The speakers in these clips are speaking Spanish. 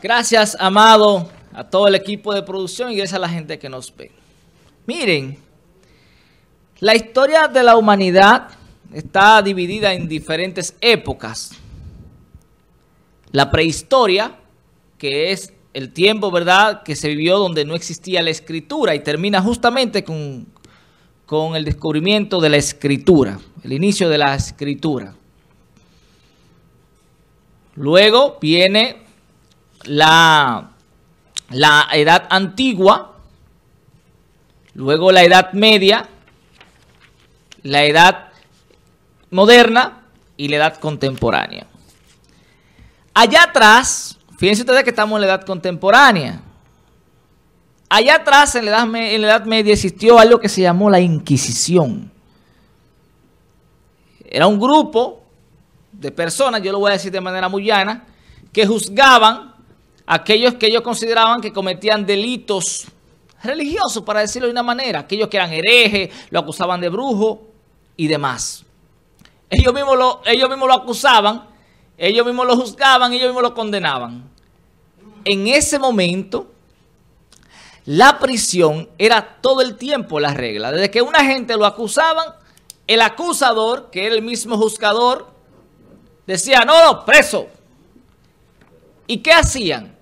Gracias, Amado, a todo el equipo de producción y gracias a la gente que nos ve. Miren, la historia de la humanidad está dividida en diferentes épocas. La prehistoria, que es el tiempo, ¿verdad?, que se vivió donde no existía la escritura y termina justamente con el descubrimiento de la escritura, el inicio de la escritura. Luego viene la Edad Antigua, luego la Edad Media, la Edad Moderna y la Edad Contemporánea. Allá atrás, fíjense ustedes que estamos en la Edad Contemporánea. Allá atrás, en la Edad Media, existió algo que se llamó la Inquisición. Era un grupo de personas, yo lo voy a decir de manera muy llana, que juzgaban a aquellos que ellos consideraban que cometían delitos religiosos, para decirlo de una manera. Aquellos que eran herejes, lo acusaban de brujo y demás. Ellos mismos lo acusaban, ellos mismos lo juzgaban, ellos mismos lo condenaban. En ese momento, la prisión era todo el tiempo la regla. Desde que una gente lo acusaban, el acusador, que era el mismo juzgador, decía, no, no, preso. ¿Y qué hacían?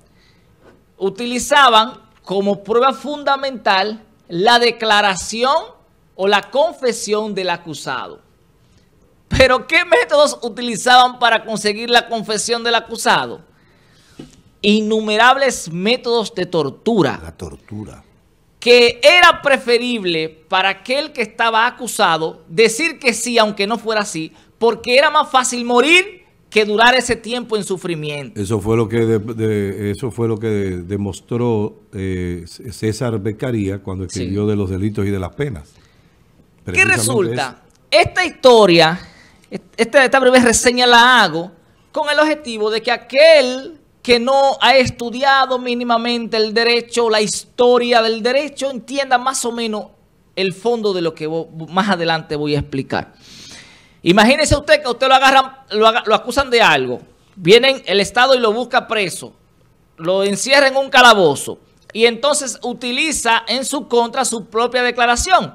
Utilizaban como prueba fundamental la declaración o la confesión del acusado. ¿Pero qué métodos utilizaban para conseguir la confesión del acusado? Innumerables métodos de tortura. La tortura. Que era preferible para aquel que estaba acusado decir que sí, aunque no fuera así, porque era más fácil morir que durar ese tiempo en sufrimiento. Eso fue lo que demostró César Beccaria cuando escribió de los delitos y de las penas. ¿Qué resulta? Esta historia, esta breve reseña la hago con el objetivo de que aquel que no ha estudiado mínimamente el derecho, la historia del derecho, entienda más o menos el fondo de lo que más adelante voy a explicar. Imagínese usted que usted lo agarran, lo acusan de algo. Vienen el Estado y lo busca preso. Lo encierra en un calabozo. Y entonces utiliza en su contra su propia declaración.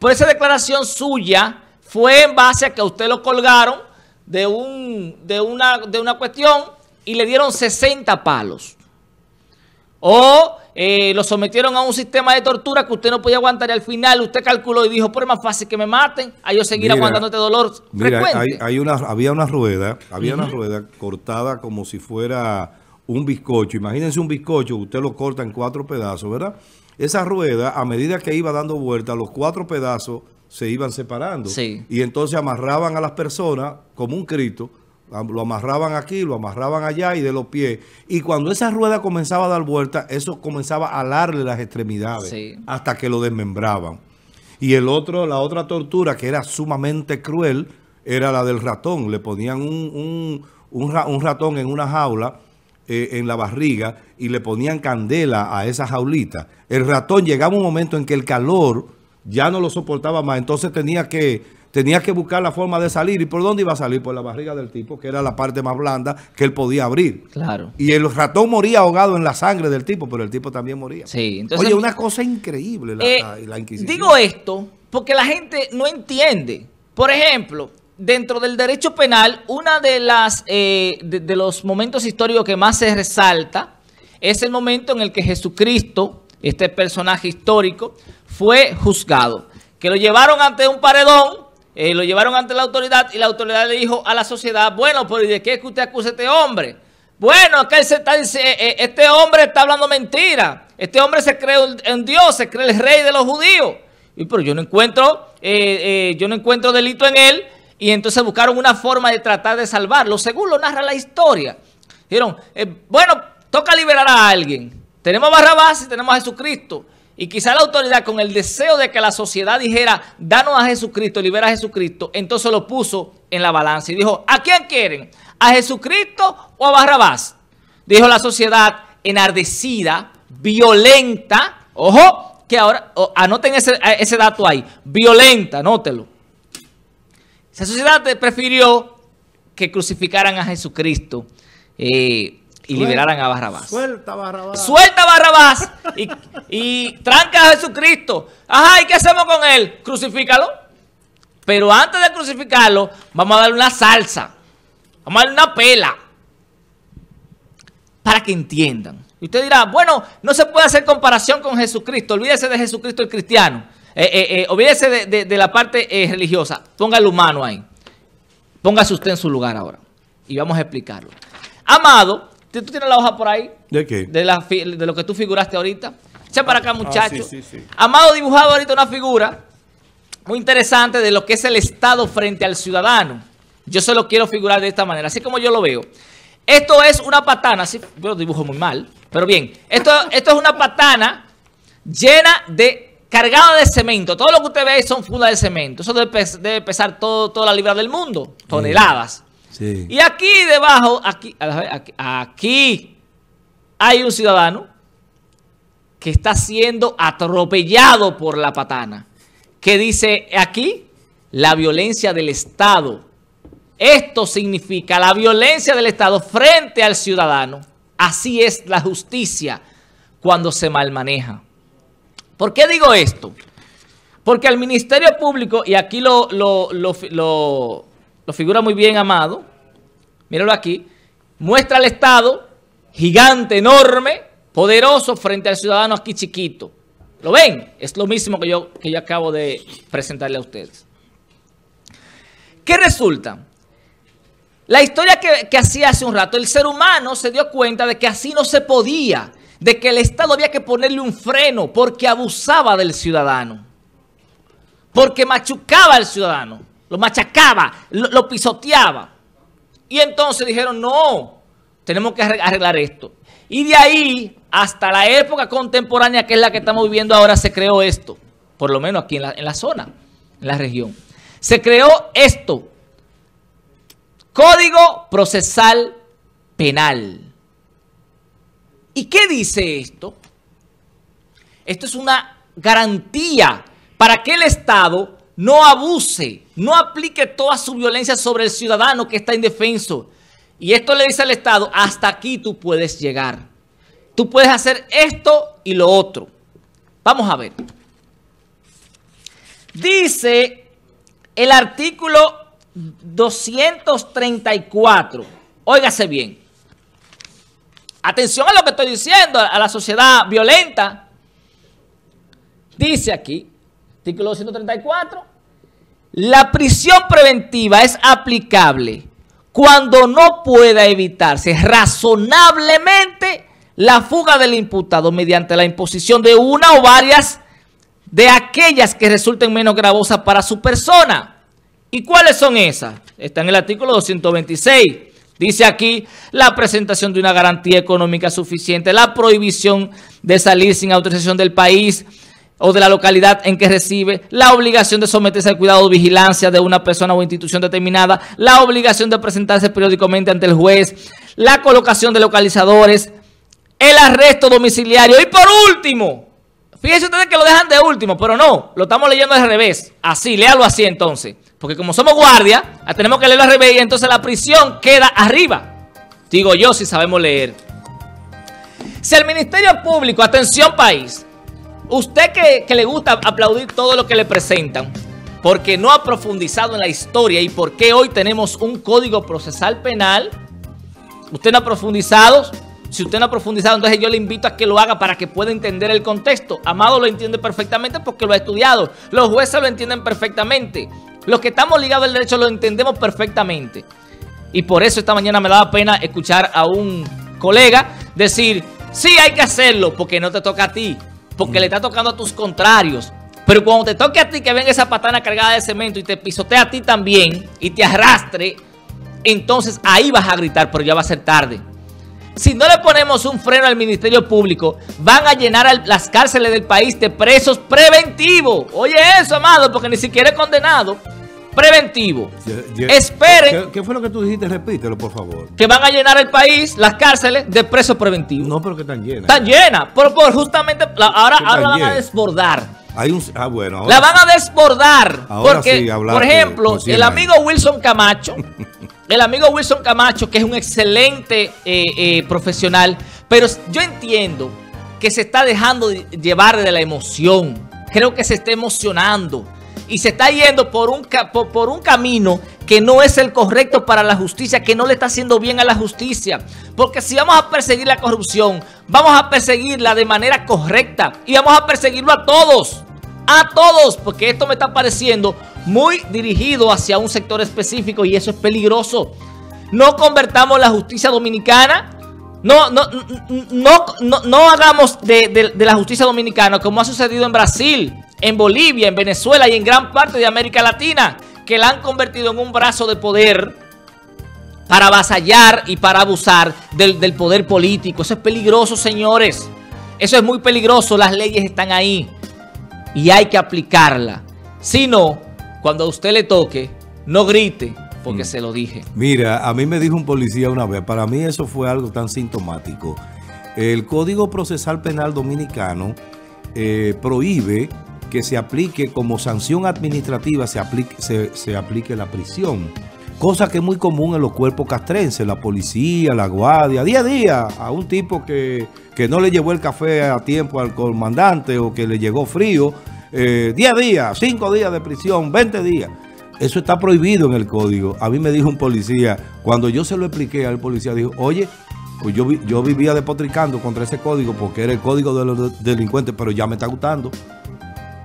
Por esa declaración suya fue en base a que a usted lo colgaron de una cuestión y le dieron 60 palos. O lo sometieron a un sistema de tortura que usted no podía aguantar y al final usted calculó y dijo, pero es más fácil que me maten a yo seguir aguantando este dolor frecuente. Había una rueda cortada como si fuera un bizcocho. Imagínense un bizcocho, usted lo corta en 4 pedazos, ¿verdad? Esa rueda, a medida que iba dando vuelta, los 4 pedazos se iban separando. Sí. Y entonces amarraban a las personas como un cristo. Lo amarraban aquí, lo amarraban allá y de los pies. Y cuando esa rueda comenzaba a dar vuelta, eso comenzaba a alarle las extremidades hasta que lo desmembraban. Y la otra tortura que era sumamente cruel era la del ratón. Le ponían un ratón en una jaula, en la barriga, y le ponían candela a esa jaulita. El ratón llegaba un momento en que el calor ya no lo soportaba más, entonces tenía que buscar la forma de salir. ¿Y por dónde iba a salir? Por la barriga del tipo, que era la parte más blanda que él podía abrir. Claro. Y el ratón moría ahogado en la sangre del tipo, pero el tipo también moría. Sí, entonces, oye, una cosa increíble la Inquisición. Digo esto porque la gente no entiende. Por ejemplo, dentro del derecho penal, una de las de los momentos históricos que más se resalta es el momento en el que Jesucristo, este personaje histórico, fue juzgado. Que lo llevaron ante un paredón. Lo llevaron ante la autoridad y la autoridad le dijo a la sociedad, bueno, pero ¿y de qué es que usted acusa a este hombre? Bueno, que él este hombre está hablando mentira. Este hombre se cree en Dios, se cree el rey de los judíos. Y pero yo no encuentro delito en él. Y entonces buscaron una forma de tratar de salvarlo. Según lo narra la historia. Dijeron, bueno, toca liberar a alguien. Tenemos a Barrabás y tenemos a Jesucristo. Y quizá la autoridad, con el deseo de que la sociedad dijera, danos a Jesucristo, libera a Jesucristo, entonces lo puso en la balanza y dijo, ¿a quién quieren? ¿A Jesucristo o a Barrabás? Dijo la sociedad enardecida, violenta, ojo, que ahora, anoten ese dato ahí, violenta, anótelo. Esa sociedad prefirió que crucificaran a Jesucristo y liberaran a Barrabás. Suelta Barrabás. Suelta Barrabás y tranca a Jesucristo. Ajá, ¿y qué hacemos con él? Crucifícalo. Pero antes de crucificarlo, vamos a darle una salsa. Vamos a darle una pela. Para que entiendan. Y usted dirá, bueno, no se puede hacer comparación con Jesucristo. Olvídese de Jesucristo el cristiano. Olvídese de la parte religiosa. Ponga el humano ahí. Póngase usted en su lugar ahora. Y vamos a explicarlo. Amado, ¿tú tienes la hoja por ahí? ¿De qué? De lo que tú figuraste ahorita. Echa para acá, muchachos. Sí. Amado dibujado ahorita una figura muy interesante de lo que es el Estado frente al ciudadano. Yo se lo quiero figurar de esta manera, así como yo lo veo. Esto es una patana, sí, yo lo dibujo muy mal, pero bien. Esto es una patana llena de, cargada de cemento. Todo lo que usted ve son fundas de cemento. Eso debe pesar toda la libra del mundo, toneladas. Sí. Y aquí debajo, aquí hay un ciudadano que está siendo atropellado por la patana. Que dice aquí, la violencia del Estado. Esto significa la violencia del Estado frente al ciudadano. Así es la justicia cuando se malmaneja. ¿Por qué digo esto? Porque al Ministerio Público, y aquí lo figura muy bien Amado, míralo aquí, muestra al Estado gigante, enorme, poderoso frente al ciudadano aquí chiquito. ¿Lo ven? Es lo mismo que yo acabo de presentarle a ustedes. ¿Qué resulta? La historia que hacía hace un rato, el ser humano se dio cuenta de que así no se podía, de que el Estado había que ponerle un freno porque abusaba del ciudadano, porque machucaba al ciudadano. Lo machacaba, lo pisoteaba. Y entonces dijeron, no, tenemos que arreglar esto. Y de ahí, hasta la época contemporánea, que es la que estamos viviendo ahora, se creó esto. Por lo menos aquí en la zona, en la región. Se creó esto. Código Procesal Penal. ¿Y qué dice esto? Esto es una garantía para que el Estado no abuse, no aplique toda su violencia sobre el ciudadano que está indefenso. Y esto le dice al Estado, hasta aquí tú puedes llegar. Tú puedes hacer esto y lo otro. Vamos a ver. Dice el artículo 234. Óigase bien. Atención a lo que estoy diciendo, a la sociedad violenta. Dice aquí. Artículo 234, la prisión preventiva es aplicable cuando no pueda evitarse razonablemente la fuga del imputado mediante la imposición de una o varias de aquellas que resulten menos gravosas para su persona. ¿Y cuáles son esas? Está en el artículo 226. Dice aquí, la presentación de una garantía económica suficiente, la prohibición de salir sin autorización del país o de la localidad en que recibe, la obligación de someterse al cuidado o vigilancia de una persona o institución determinada, la obligación de presentarse periódicamente ante el juez, la colocación de localizadores, el arresto domiciliario. Y por último, fíjense ustedes que lo dejan de último, pero no, lo estamos leyendo al revés. Así, léalo así entonces. Porque como somos guardia, tenemos que leerlo al revés y entonces la prisión queda arriba. Digo yo, si sabemos leer. Si el Ministerio Público, atención país, usted que le gusta aplaudir todo lo que le presentan, porque no ha profundizado en la historia y por qué hoy tenemos un Código Procesal Penal, usted no ha profundizado. Si usted no ha profundizado, entonces yo le invito a que lo haga para que pueda entender el contexto. Amado lo entiende perfectamente porque lo ha estudiado. Los jueces lo entienden perfectamente. Los que estamos ligados al derecho lo entendemos perfectamente. Y por eso esta mañana me daba pena escuchar a un colega decir, sí, hay que hacerlo porque no te toca a ti. Porque le está tocando a tus contrarios. Pero cuando te toque a ti que venga esa patana cargada de cemento y te pisotea a ti también y te arrastre, entonces ahí vas a gritar, pero ya va a ser tarde. Si no le ponemos un freno al Ministerio Público, van a llenar las cárceles del país de presos preventivos. Oye eso, Amado, porque ni siquiera es condenado. Preventivo. Esperen. ¿Qué fue lo que tú dijiste? Repítelo, por favor. Que van a llenar el país, las cárceles, de presos preventivos. No, pero que están llenas. Están llenas. Por justamente, ahora van a desbordar. Hay un, bueno. Ahora, la van a desbordar. Ahora porque, sí, por ejemplo, el amigo Wilson Camacho el amigo Wilson Camacho, que es un excelente profesional, pero yo entiendo que se está dejando llevar de la emoción. Creo que se está emocionando y se está yendo por un camino que no es el correcto para la justicia, que no le está haciendo bien a la justicia. Porque si vamos a perseguir la corrupción, vamos a perseguirla de manera correcta y vamos a perseguirlo a todos. A todos, porque esto me está pareciendo muy dirigido hacia un sector específico y eso es peligroso. No convertamos la justicia dominicana, no hagamos de la justicia dominicana como ha sucedido en Brasil, en Bolivia, en Venezuela y en gran parte de América Latina, que la han convertido en un brazo de poder para avasallar y para abusar del poder político. Eso es peligroso, señores. Eso es muy peligroso. Las leyes están ahí y hay que aplicarla. Si no, cuando a usted le toque, no grite, porque se lo dije. Mira, a mí me dijo un policía una vez, para mí eso fue algo tan sintomático. El Código Procesal Penal Dominicano prohíbe que se aplique como sanción administrativa, se aplique la prisión. Cosa que es muy común en los cuerpos castrenses, la policía, la guardia, día a día, a un tipo que no le llevó el café a tiempo al comandante o que le llegó frío, día a día, 5 días de prisión, 20 días. Eso está prohibido en el código. A mí me dijo un policía, cuando yo se lo expliqué al policía, dijo, oye, pues yo vivía despotricando contra ese código porque era el código de los delincuentes, pero ya me está gustando.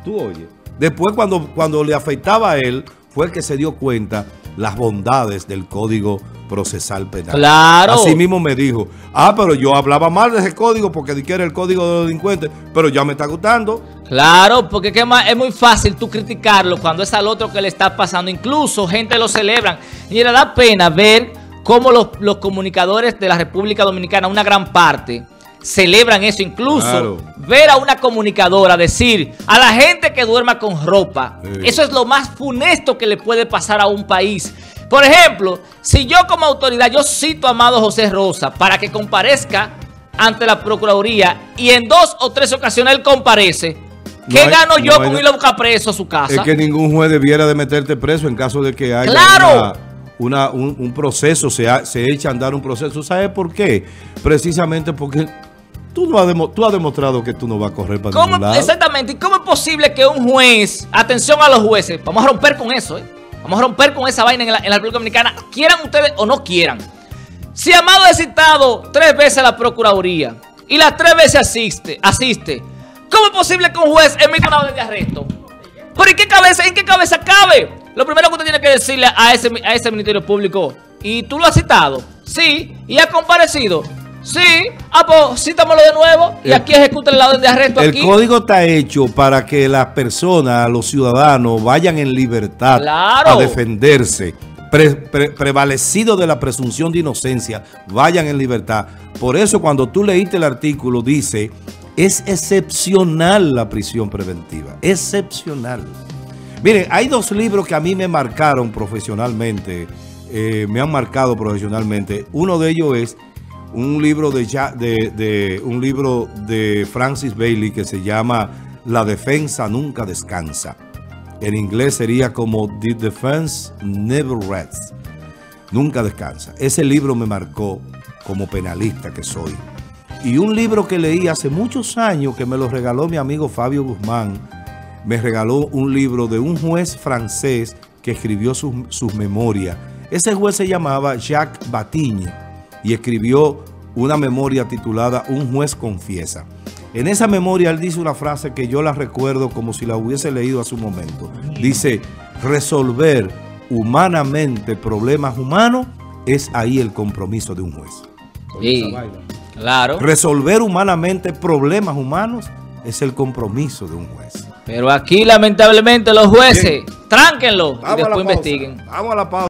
Tú oyes. Después cuando le afectaba a él, fue que se dio cuenta las bondades del Código Procesal Penal. Claro. Así mismo me dijo, ah, pero yo hablaba mal de ese código porque era el código de los delincuentes, pero ya me está gustando. Claro, porque es muy fácil tú criticarlo cuando es al otro que le está pasando. Incluso gente lo celebran. Y era da pena ver cómo los comunicadores de la República Dominicana, una gran parte, celebran eso. Incluso claro, ver a una comunicadora decir a la gente que duerma con ropa, sí, eso es lo más funesto que le puede pasar a un país. Por ejemplo, si yo como autoridad, yo cito a Amado José Rosa para que comparezca ante la Procuraduría y en 2 o 3 ocasiones él comparece, ¿qué gano yo con ir a buscar preso a su casa? Es que ningún juez debiera de meterte preso en caso de que haya un proceso, se echa a andar un proceso. ¿Sabes por qué? Precisamente porque tú has demostrado que tú no vas a correr para ningún lado. Exactamente. ¿Y cómo es posible que un juez, atención a los jueces, vamos a romper con eso, vamos a romper con esa vaina en la República Dominicana, quieran ustedes o no quieran? Si Amado es citado 3 veces a la Procuraduría y las 3 veces asiste, ¿cómo es posible que un juez emita una orden de arresto? ¿Pero en qué cabeza cabe? Lo primero que usted tiene que decirle a ese Ministerio Público, ¿y tú lo has citado? Sí. ¿Y ha comparecido? Sí. Ah, pues cítamelo de nuevo y aquí ejecuten la orden de arresto. El código está hecho para que las personas, los ciudadanos, vayan en libertad, claro, a defenderse. Prevalecido de la presunción de inocencia, vayan en libertad. Por eso cuando tú leíste el artículo dice, es excepcional la prisión preventiva, excepcional. Miren, hay 2 libros que a mí me marcaron profesionalmente, me han marcado profesionalmente. Uno de ellos es un libro de Francis Bailey que se llama La defensa nunca descansa. En inglés sería como The Defense Never Rests, nunca descansa. Ese libro me marcó como penalista que soy. Y un libro que leí hace muchos años, que me lo regaló mi amigo Fabio Guzmán, me regaló un libro de un juez francés que escribió sus memorias. Ese juez se llamaba Jacques Batigny y escribió una memoria titulada Un juez confiesa. En esa memoria él dice una frase que yo la recuerdo como si la hubiese leído hace un momento. Dice, resolver humanamente problemas humanos es ahí el compromiso de un juez. Sí. Claro. Resolver humanamente problemas humanos es el compromiso de un juez. Pero aquí lamentablemente los jueces, tránquenlo y después investiguen. Vamos a la pausa.